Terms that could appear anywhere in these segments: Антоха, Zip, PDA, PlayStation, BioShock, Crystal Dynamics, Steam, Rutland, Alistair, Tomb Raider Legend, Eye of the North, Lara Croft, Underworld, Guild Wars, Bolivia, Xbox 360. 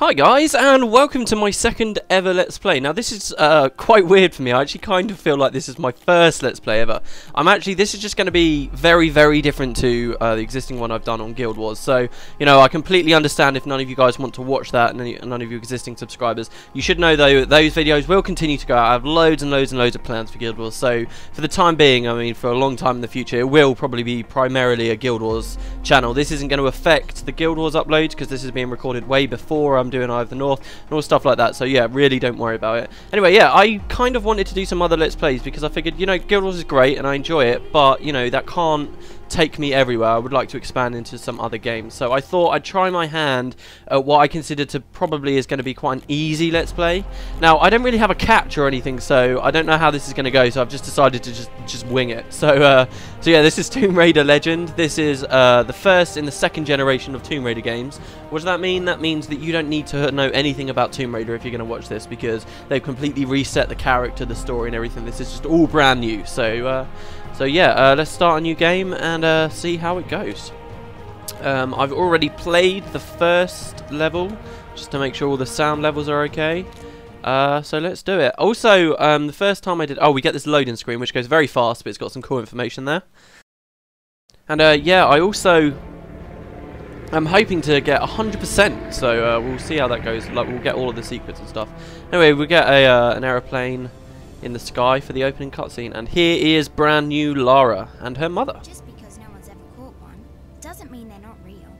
Hi guys, and welcome to my second ever Let's Play. Now this is quite weird for me. I actually kind of feel like this is my first Let's Play ever. This is just going to be very, very different to the existing one I've done on Guild Wars. So, you know, I completely understand if none of you guys want to watch that, and none of you existing subscribers. You should know though, those videos will continue to go out. I have loads and loads and loads of plans for Guild Wars. So, for the time being, I mean, for a long time in the future, it will probably be primarily a Guild Wars channel. This isn't going to affect the Guild Wars uploads, because this is being recorded way before I'm doing Eye of the North and all stuff like that, so yeah, really don't worry about it. Anyway, yeah, I kind of wanted to do some other Let's Plays because I figured, you know, Guild Wars is great and I enjoy it, but, you know, that can't take me everywhere. I would like to expand into some other games, so I thought I'd try my hand at what I consider to probably is going to be quite an easy Let's Play. Now, I don't really have a catch or anything, so I don't know how this is going to go, so I've just decided to just wing it. So, yeah, this is Tomb Raider Legend. This is the first in the second generation of Tomb Raider games. What does that mean? That means that you don't need to know anything about Tomb Raider if you're going to watch this, because they've completely reset the character, the story and everything. This is just all brand new, so... So yeah, let's start a new game and see how it goes. I've already played the first level, just to make sure all the sound levels are okay. So let's do it. Also, the first time I did... Oh, we get this loading screen, which goes very fast, but it's got some cool information there. And yeah, I also... I'm hoping to get 100%, so we'll see how that goes. Like, we'll get all of the secrets and stuff. Anyway, we'll get a, an aeroplane... in the sky for the opening cutscene, and here is brand new Lara and her mother. Just because no one's ever caught one doesn't mean they're not real.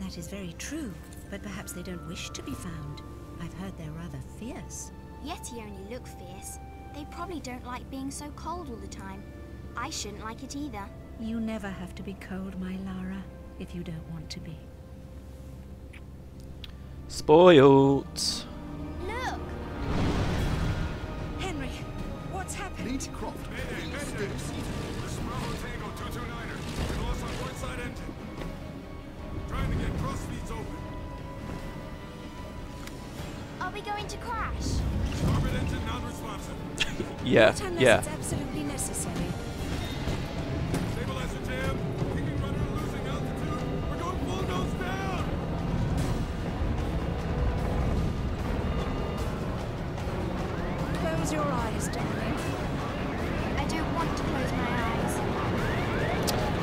That is very true, but perhaps they don't wish to be found. I've heard they're rather fierce. Yeti only look fierce. They probably don't like being so cold all the time. I shouldn't like it either. You never have to be cold, my Lara, if you don't want to be. Spoiled. Croft, trying to get crossfeeds open. Are we going to crash? Orbit engine non-responsive. Yeah, yeah. It's absolutely necessary. Stabilizer jam. Kicking rudder and losing altitude. We're going full nose down. Close your eyes, darling.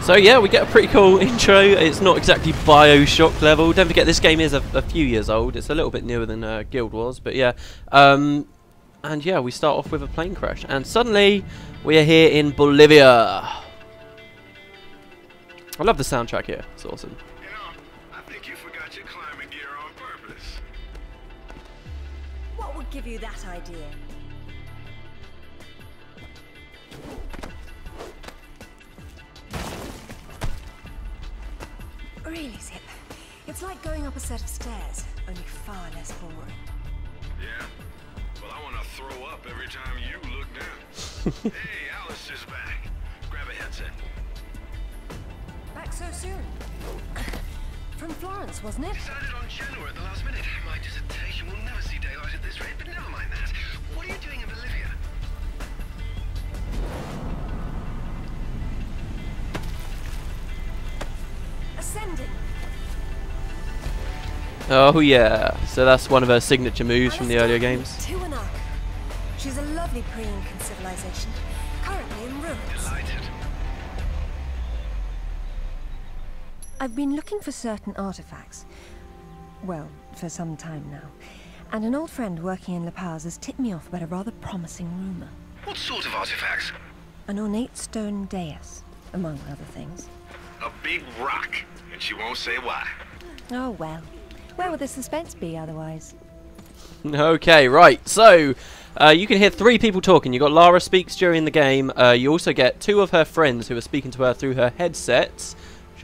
So yeah, we get a pretty cool intro. It's not exactly BioShock level. Don't forget this game is a few years old. It's a little bit newer than Guild Wars, but yeah. And yeah, we start off with a plane crash. And suddenly, we are here in Bolivia. I love the soundtrack here. It's awesome. You know, I think you forgot your climbing gear on purpose. What would give you that idea? Really, Zip. It's like going up a set of stairs, only far less boring. Yeah. Well, I want to throw up every time you look down. Hey, Alistair's back. Grab a headset. Back so soon? From Florence, wasn't it? Decided on Genoa at the last minute. My dissertation will never see daylight at this rate, but never mind that. What are you doing in Bolivia? Oh yeah, so that's one of her signature moves from the earlier games. She's a lovely pre-Incan civilization, currently in ruins. Delighted. I've been looking for certain artifacts, well, for some time now, and an old friend working in La Paz has tipped me off about a rather promising rumor. What sort of artifacts? An ornate stone dais, among other things. A big rock, and she won't say why. Oh well. Where would the suspense be otherwise? Okay, right. So, you can hear three people talking. You've got Lara speaks during the game. You also get two of her friends who are speaking to her through her headsets, which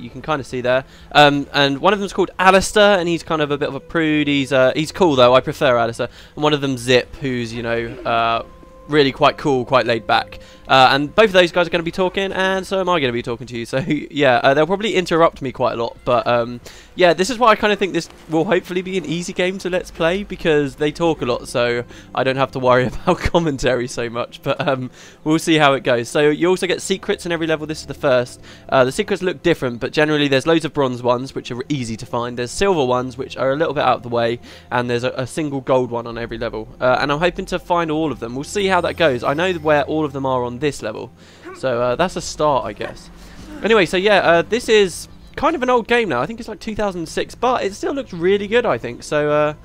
you can kind of see there. And one of them's called Alistair, and he's kind of a bit of a prude. He's cool, though. I prefer Alistair. And one of them, Zip, who's, you know, really quite cool, quite laid back. And both of those guys are going to be talking, and so am I going to be talking to you. So, yeah, they'll probably interrupt me quite a lot. But, yeah, this is why I kind of think this will hopefully be an easy game to Let's Play, because they talk a lot, so I don't have to worry about commentary so much. But we'll see how it goes. So you also get secrets in every level. This is the first. The secrets look different, but generally there's loads of bronze ones, which are easy to find. There's silver ones, which are a little bit out of the way. And there's a single gold one on every level. And I'm hoping to find all of them. We'll see how that goes. I know where all of them are on this level, so that's a start, I guess. Anyway, so yeah, this is kind of an old game now. I think it's like 2006, but it still looks really good, I think. So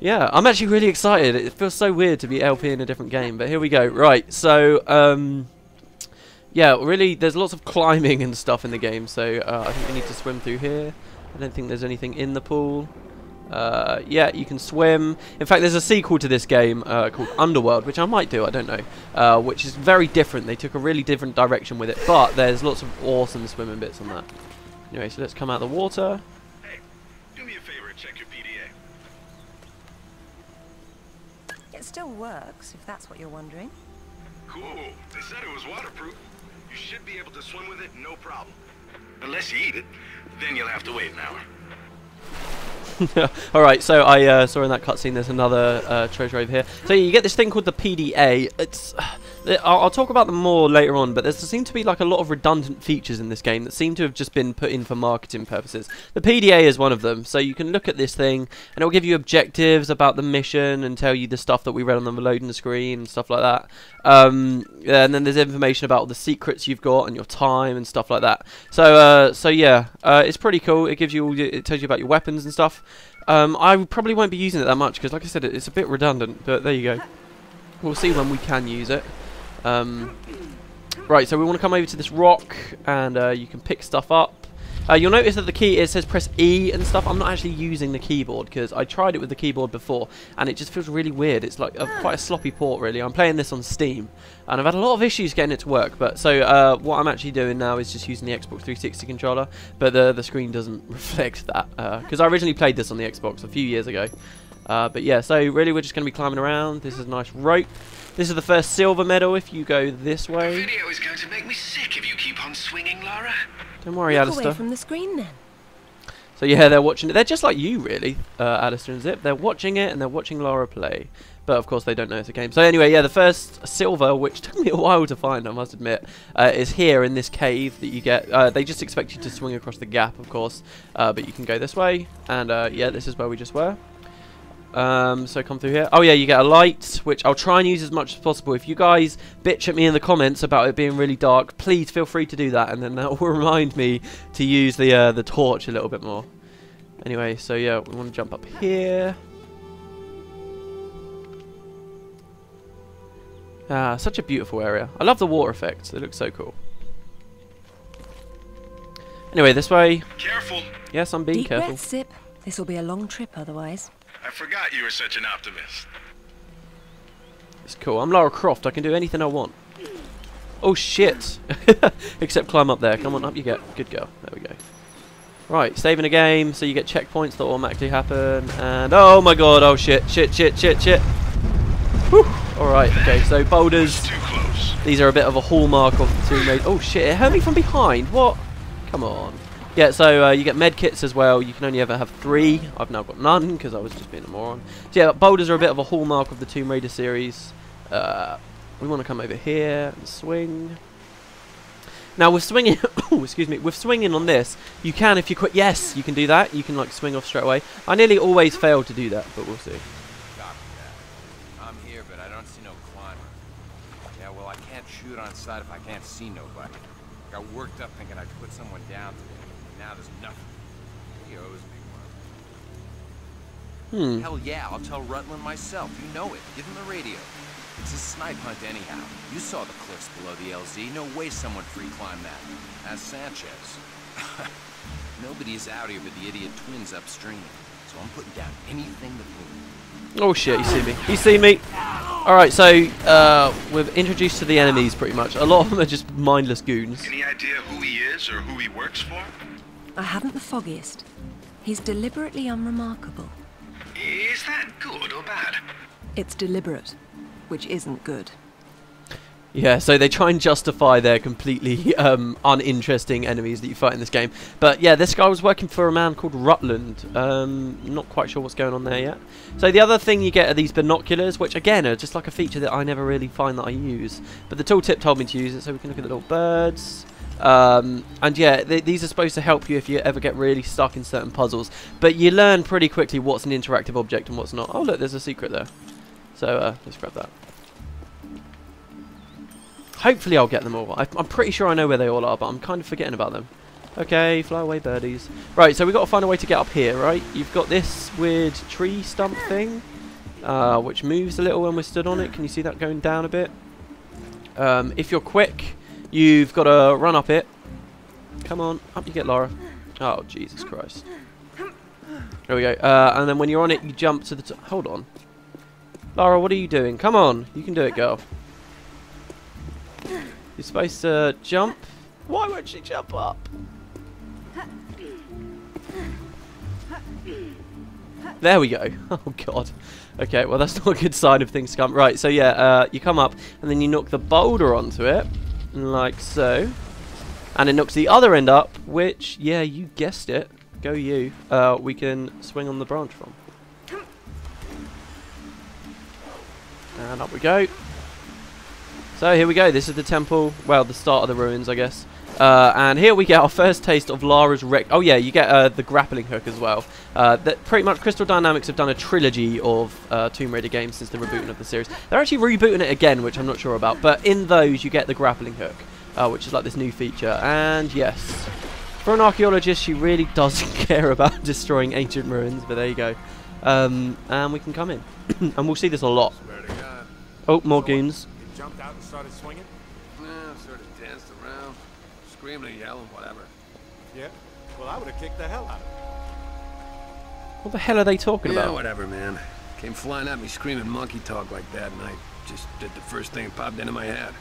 yeah, I'm actually really excited. It feels so weird to be LP in a different game, but here we go. Right, so yeah, really there's lots of climbing and stuff in the game, so I think we need to swim through here. I don't think there's anything in the pool. Yeah, you can swim. In fact, there's a sequel to this game called Underworld, which I might do, I don't know, which is very different. They took a really different direction with it, but there's lots of awesome swimming bits on that. Anyway, so let's come out of the water. Hey, do me a favor and check your PDA. It still works, if that's what you're wondering. Cool. They said it was waterproof. You should be able to swim with it, no problem. Unless you eat it, then you'll have to wait an hour. Alright, so I saw in that cutscene there's another treasure over here. So you get this thing called the PDA. It's, I'll talk about them more later on, but there seem to be like a lot of redundant features in this game that seem to have just been put in for marketing purposes. The PDA is one of them, so you can look at this thing and it'll give you objectives about the mission and tell you the stuff that we read on the loading screen and stuff like that. And then there's information about all the secrets you've got and your time and stuff like that. So yeah, it's pretty cool. It gives you all it tells you about your weapons and stuff. I probably won't be using it that much because, like I said, it's a bit redundant, but there you go. We'll see when we can use it. Right, so we want to come over to this rock and you can pick stuff up. You'll notice that the key says press E and stuff. I'm not actually using the keyboard because I tried it with the keyboard before and it just feels really weird. It's like quite a sloppy port, really. I'm playing this on Steam and I've had a lot of issues getting it to work. But so what I'm actually doing now is just using the Xbox 360 controller, but the screen doesn't reflect that because I originally played this on the Xbox a few years ago. But yeah, so really we're just going to be climbing around. This is a nice rope. This is the first silver medal if you go this way. The video is going to make me sick if you keep on swinging, Lara. Don't worry, Alistair. Away from the screen, then. So yeah, they're watching it. They're just like you, really, Alistair and Zip. They're watching it and they're watching Lara play. But of course, they don't know it's a game. So anyway, yeah, the first silver, which took me a while to find, I must admit, is here in this cave that you get. They just expect you to swing across the gap, of course. But you can go this way. And yeah, this is where we just were. So come through here. Oh yeah, you get a light, which I'll try and use as much as possible. If you guys bitch at me in the comments about it being really dark, please feel free to do that, and then that will remind me to use the torch a little bit more. Anyway, so yeah, we want to jump up here. Ah, such a beautiful area. I love the water effects. They look so cool. Anyway, this way. Careful. Yes, I'm being careful. Deep breath, Zip. This will be a long trip otherwise. I forgot you were such an optimist. It's cool. I'm Lara Croft. I can do anything I want. Oh, shit. Except climb up there. Come on, up you go. Good girl. There we go. Right, saving a game, so you get checkpoints that automatically happen. And, oh my god, oh shit, shit, shit, shit, shit. Whew. Alright, okay, so boulders. Too close. These are a bit of a hallmark of the Tomb Raider. Oh, shit, it hurt me from behind. What? Come on. Yeah, so you get med kits as well. You can only ever have 3. I've now got none because I was just being a moron. So yeah, boulders are a bit of a hallmark of the Tomb Raider series. We want to come over here and swing. Now we're swinging. Oh, excuse me. We're swinging on this. You can, if you quit. Yes, you can do that. You can like swing off straight away. I nearly always fail to do that, but we'll see. Copy that. I'm here, but I don't see no climber. Yeah, well, I can't shoot on sight if I can't see nobody. I got worked up thinking I'd put someone down today. Now there's nothing. He owes me one. Hell yeah, I'll tell Rutland myself. You know it. Give him the radio. It's a snipe hunt anyhow. You saw the cliffs below the LZ. No way someone free climbed that. Ask Sanchez. Nobody is out here but the idiot twins upstream. So I'm putting down anything that moves. Oh shit, you see me. You see me. Alright, so we're introduced to the enemies pretty much. A lot of them are just mindless goons. Any idea who he is or who he works for? I haven't the foggiest. He's deliberately unremarkable. Is that good or bad? It's deliberate, which isn't good. Yeah, so they try and justify their completely uninteresting enemies that you fight in this game. But yeah, this guy was working for a man called Rutland. Not quite sure what's going on there yet. So the other thing you get are these binoculars, which again are just like a feature that I never really find that I use. But the tooltip told me to use it, so we can look at the little birds. And yeah, these are supposed to help you if you ever get really stuck in certain puzzles. But you learn pretty quickly what's an interactive object and what's not. Oh look, there's a secret there. So let's grab that. Hopefully I'll get them all. I'm pretty sure I know where they all are, but I'm kind of forgetting about them. Okay, fly away birdies. Right, so we've got to find a way to get up here, right? You've got this weird tree stump thing, which moves a little when we're stood on it. Can you see that going down a bit? If you're quick, you've got to run up it. Come on, up you get, Lara. Oh, Jesus Christ. There we go. And then when you're on it, you jump to the top. Hold on. Lara, what are you doing? Come on, you can do it, girl. You're supposed to jump. Why won't she jump up? There we go. Oh god. Okay, well that's not a good sign of things come. Right, so yeah, you come up and then you knock the boulder onto it, like so. And it knocks the other end up, which, yeah, you guessed it. Go you. We can swing on the branch from. And up we go. So here we go, this is the temple, well, the start of the ruins, I guess. And here we get our first taste of Lara's wreck. Oh yeah, you get the grappling hook as well. That pretty much Crystal Dynamics have done a trilogy of Tomb Raider games since the rebooting of the series. They're actually rebooting it again, which I'm not sure about. But in those, you get the grappling hook, which is like this new feature. And yes, for an archaeologist, she really doesn't care about destroying ancient ruins, but there you go. And we can come in. And we'll see this a lot. Oh, more goons. Jumped out and started swinging? Nah, sort of danced around, screaming and yelling, whatever. Yeah, well, I would have kicked the hell out of it. What the hell are they talking about? Yeah, whatever, man. Came flying at me screaming monkey talk like that, and I just did the first thing that popped into my head.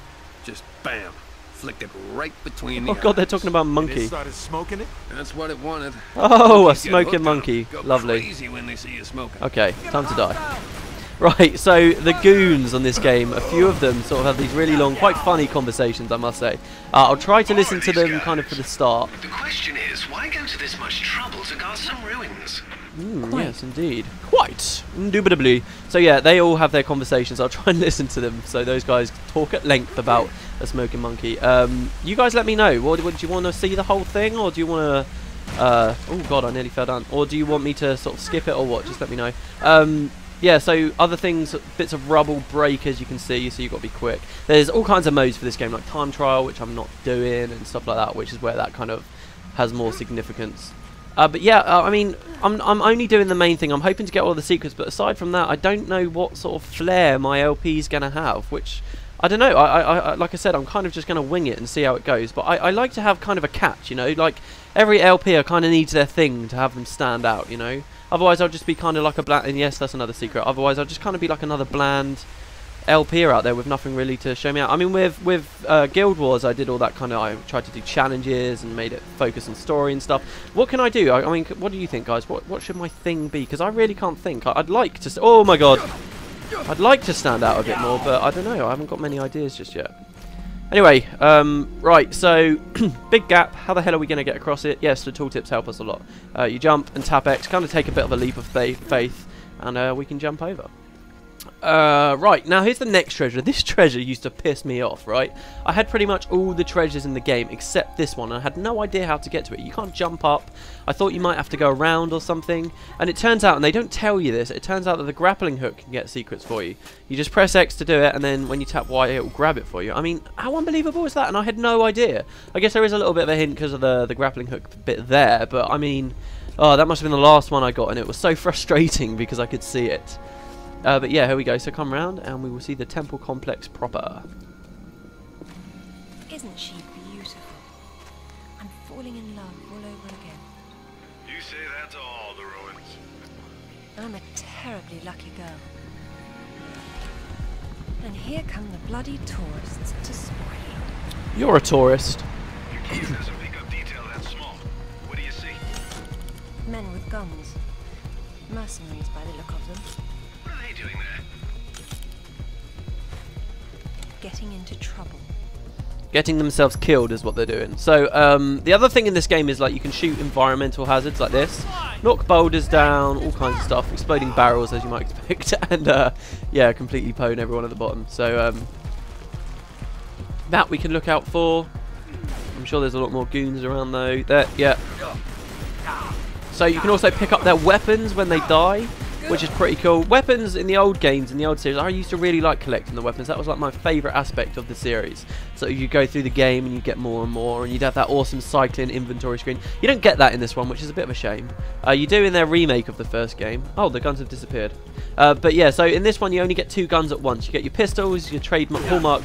Just bam, flicked it right between the eyes. Oh god, they're talking about monkey. They started smoking it? That's what it wanted. Oh, a smoking monkey. Lovely. Go crazy when they see you smoking. Okay, time to die. Right, so the goons on this game, a few of them sort of have these really long, quite funny conversations, I must say. I'll try to listen to them kind of for the start. The question is, why go to this much trouble to guard some ruins? Yes, indeed. Quite, indubitably. So yeah, they all have their conversations. I'll try and listen to them. So those guys talk at length about a smoking monkey. You guys let me know. What do you want to see the whole thing, or do you want to... oh god, I nearly fell down. Or do you want me to sort of skip it or what? Just let me know. Yeah, so other things, bits of rubble break as you can see, so you've got to be quick. There's all kinds of modes for this game, like time trial, which I'm not doing, and stuff like that, which is where that kind of has more significance. But yeah, I mean, I'm only doing the main thing. I'm hoping to get all the secrets, but aside from that, I don't know what sort of flair my LP's going to have, which... I don't know, I like I said, I'm kind of just going to wing it and see how it goes, but I like to have kind of a catch, you know, like every LP kind of needs their thing to have them stand out, you know, otherwise I'll just be kind of like a bland, and yes, that's another secret, otherwise I'll just kind of be like another bland LP out there with nothing really to show me out. I mean, with Guild Wars, I did all that kind of, I tried to do challenges and made it focus on story and stuff. What can I do? I mean, what do you think, guys? What should my thing be? Because I really can't think. I'd like to, oh my god. I'd like to stand out a bit more, but I don't know. I haven't got many ideas just yet. Anyway, right, so big gap. How the hell are we going to get across it? Yes, the tooltips help us a lot. You jump and tap X, kind of take a bit of a leap of faith, and we can jump over. Right, now here's the next treasure. This treasure used to piss me off, right? I had pretty much all the treasures in the game except this one, and I had no idea how to get to it. You can't jump up. I thought you might have to go around or something, and it turns out, and they don't tell you this, it turns out that the grappling hook can get secrets for you. You just press X to do it, and then when you tap Y, it will grab it for you. I mean, how unbelievable is that? And I had no idea. I guess there is a little bit of a hint because of the grappling hook bit there, but I mean, oh, that must have been the last one I got, and it was so frustrating because I could see it. But yeah, here we go. So come round and we will see the temple complex proper. Isn't she beautiful? I'm falling in love all over again. You say that to all the ruins. I'm a terribly lucky girl. And here come the bloody tourists to spoil it. You're a tourist. Your team doesn't pick up detail that small. What do you see? Men with guns. Mercenaries by the look of them. Doing there? getting into trouble. Getting themselves killed is what they're doing. So the other thing in this game is like you can shoot environmental hazards like this, knock boulders down, all kinds of stuff, exploding barrels as you might expect, and yeah, completely pwn everyone at the bottom. So that we can look out for. I'm sure there's a lot more goons around though. There, yeah. So you can also pick up their weapons when they die, which is pretty cool. Weapons in the old games, in the old series, I used to really like collecting the weapons. That was like my favourite aspect of the series. So you go through the game and you get more and more, and you'd have that awesome cycling inventory screen. You don't get that in this one, which is a bit of a shame. You do in their remake of the first game. Oh, the guns have disappeared. But yeah, so in this one you only get 2 guns at once. You get your pistols, your trademark hallmark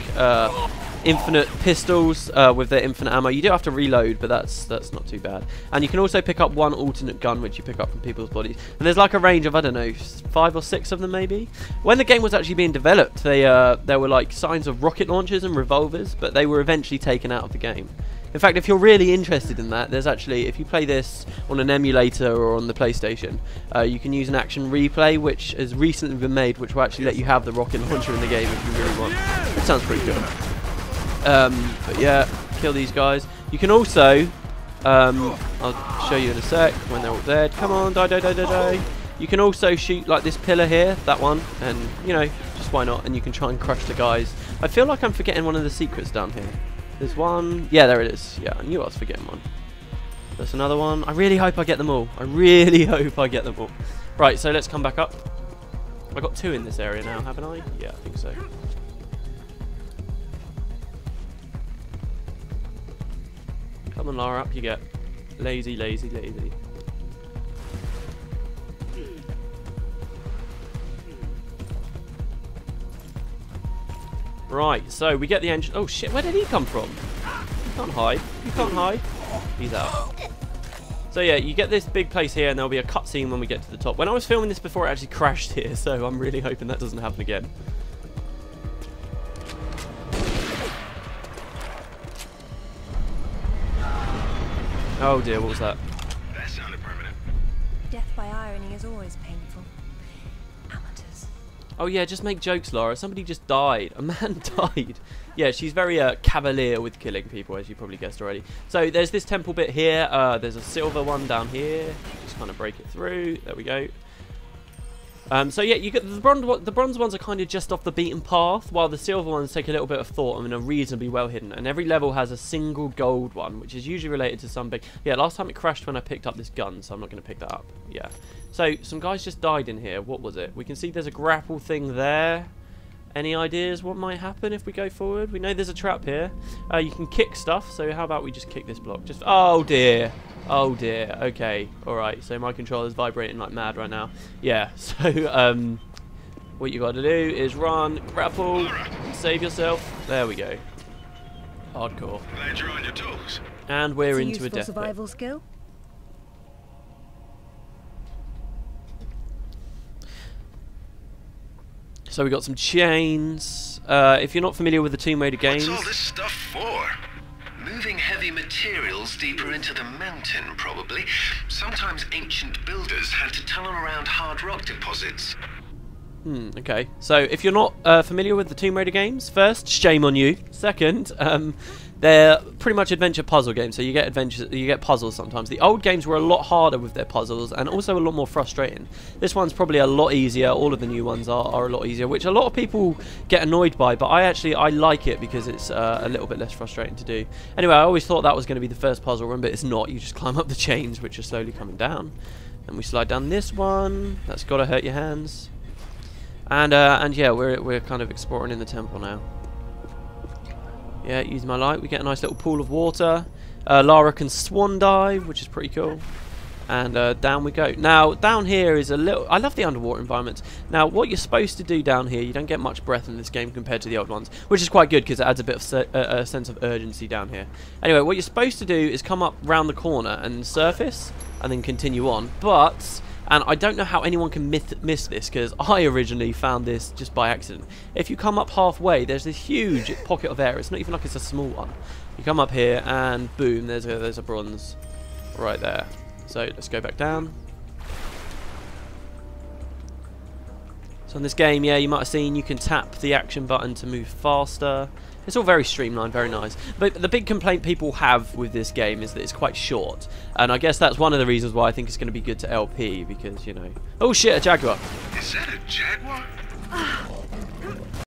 infinite pistols with their infinite ammo. You do have to reload, but that's not too bad. And you can also pick up 1 alternate gun, which you pick up from people's bodies. And there's like a range of, I don't know, 5 or 6 of them maybe. When the game was actually being developed, they there were like signs of rocket launchers and revolvers, but they were eventually taken out of the game. In fact, if you're really interested in that, there's actually, if you play this on an emulator or on the PlayStation, you can use an Action Replay, which has recently been made, which will actually let you have the rocket launcher in the game if you really want. It sounds pretty good. But yeah, kill these guys. You can also, I'll show you in a sec when they're all dead. Come on, die, die, die, die, die. You can also shoot like this pillar here, that one, and you know, just why not? And you can try and crush the guys. I feel like I'm forgetting one of the secrets down here. There's one, yeah, there it is. Yeah, I knew I was forgetting one. There's another one. I really hope I get them all. I really hope I get them all. Right, so let's come back up. I got 2 in this area now, haven't I? Yeah, I think so. Come on, Lara, up you get. Lazy, lazy, lazy. Right, so we get the engine. Oh shit, where did he come from? You can't hide. You can't hide. He's out. So yeah, you get this big place here, and there'll be a cutscene when we get to the top. When I was filming this before, it actually crashed here, so I'm really hoping that doesn't happen again. Oh dear, what was that? That sounded permanent. Death by irony is always painful. Amateurs. Oh yeah, just make jokes, Lara. Somebody just died. A man died. Yeah, she's very cavalier with killing people, as you probably guessed already. So there's this temple bit here. There's a silver one down here. Just kind of break it through. There we go. So yeah, you get the bronze ones are kind of just off the beaten path, while the silver ones take a little bit of thought and are reasonably well hidden. And every level has a single gold one, which is usually related to some big. Yeah, last time it crashed when I picked up this gun, so I'm not going to pick that up. Yeah. So some guys just died in here. What was it? We can see there's a grapple thing there. Any ideas what might happen if we go forward? We know there's a trap here. You can kick stuff. So how about we just kick this block? Just oh dear. Oh dear, okay, alright, so my controller's vibrating like mad right now. Yeah, so what you gotta do is run, grapple, save yourself. There we go. Hardcore. Glad you're on your toes. And we're into a death survival skill. So we got some chains. If you're not familiar with the Tomb Raider games. What's all this stuff for? Moving heavy materials deeper into the mountain, probably. Sometimes ancient builders had to tunnel around hard rock deposits. Okay. So if you're not familiar with the Tomb Raider games, first, shame on you. Second, they're pretty much adventure puzzle games, so you get adventures, you get puzzles sometimes. The old games were a lot harder with their puzzles and also a lot more frustrating. This one's probably a lot easier. All of the new ones are a lot easier, which a lot of people get annoyed by, but I like it because it's a little bit less frustrating to do. Anyway, I always thought that was going to be the first puzzle run, but it's not. You just climb up the chains, which are slowly coming down. And we slide down this one. That's got to hurt your hands. And yeah, we're kind of exploring in the temple now. Yeah, use my light. We get a nice little pool of water. Lara can swan dive, which is pretty cool. And down we go. Now, down here is a little... I love the underwater environment. Now, what you're supposed to do down here, you don't get much breath in this game compared to the old ones, which is quite good because it adds a bit of a sense of urgency down here. Anyway, what you're supposed to do is come up round the corner and surface and then continue on. But... and I don't know how anyone can miss this, because I originally found this just by accident. If you come up halfway, there's this huge pocket of air. It's not even like it's a small one. You come up here, and boom, there's a bronze right there. So let's go back down. So in this game, yeah, you might have seen you can tap the action button to move faster. It's all very streamlined, very nice. But the big complaint people have with this game is that it's quite short. And I guess that's one of the reasons why I think it's going to be good to LP, because, you know... Oh shit, a jaguar! Is that a jaguar?